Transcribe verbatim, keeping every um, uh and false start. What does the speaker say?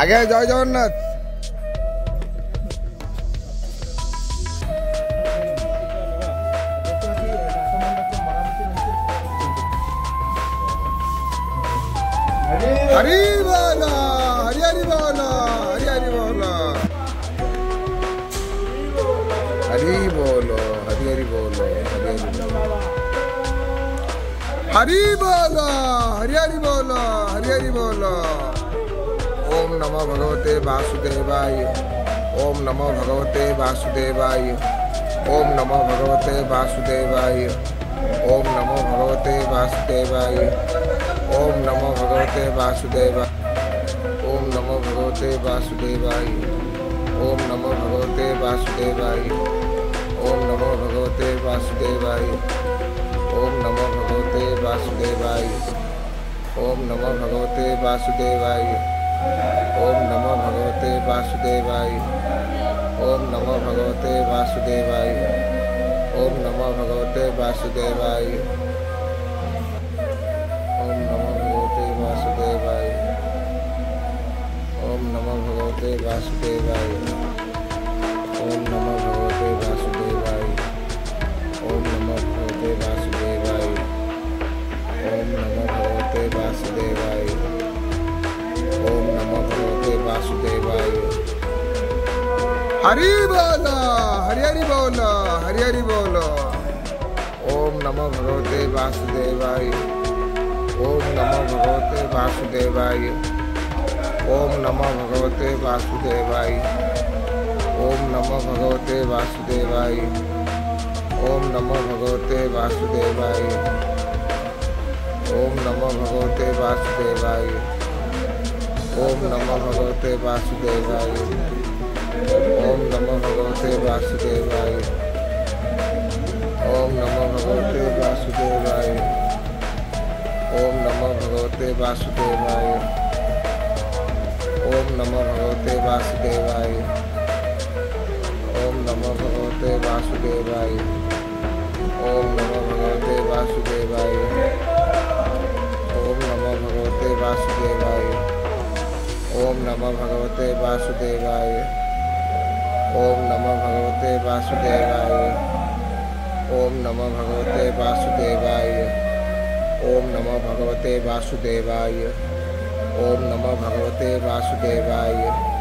আগে জয় জগন্নাথ হরি বালা হরি হরি বালা হরি হরি বালা হরি বলো হরি হরি বলো হরি বালা হরি হরি বালা হরি হরি বালা ओम नमो भगवते वासुदेवाय ओम नमो भगवते वासुदेवाय ओम नमो भगवते वासुदेवाय ओम नमो भगवते वासुदेवाय ओम नमो भगवते वासुदेवाय ओम नमो भगवते वासुदेवाय ओम नमो भगवते वासुदेवाय ओम नमो भगवते वासुदेवाय ओम नमो भगवते वासुदेवाय ओम नमो भगवते वासुदेवाय ओम नमो भगवते वासुदेवाय ओम नमो भगवते वासुदेवाय ओम नमो भगवते वासुदेवाय ओम नमो भगवते वासुदेवाय ओम नमो भगवते वासुदेवाय ओम नमो भगवते वासुदेवाय ओम नमो भगवते वासुदेवाय ओम नमो भगवते वासुदेवाय ओम नमो भगवते वासुदेवाय हरि बोलो हरि हरि बोलो हरि हरि बोलो ओम नमो भगवते वासुदेवाय ओम नमो भगवते वासुदेवाय ओम नमो भगवते वासुदेवाय ओम नमो भगवते वासुदेवाय ओम नमो भगवते वासुदेवाय ओम नमो भगवते वासुदेवाय ओम नमो भगवते वासुदेवाय ओम नमो भगवते वासुदेवाय ओम नमो भगवते वासुदेवाय ओम नमो भगवते वासुदेवाय ओम नमो भगवते वासुदेवाय ओम नमो भगवते वासुदेवाय ओम नमो भगवते वासुदेवाय ओम नमो भगवते वासुदेवाय ओम नमः भगवते वासुदेवाय ओम नमः भगवते वासुदेवाय ओम नमः भगवते वासुदेवाय ओम नमः भगवते वासुदेवाय ओम नमः भगवते वासुदेवाय।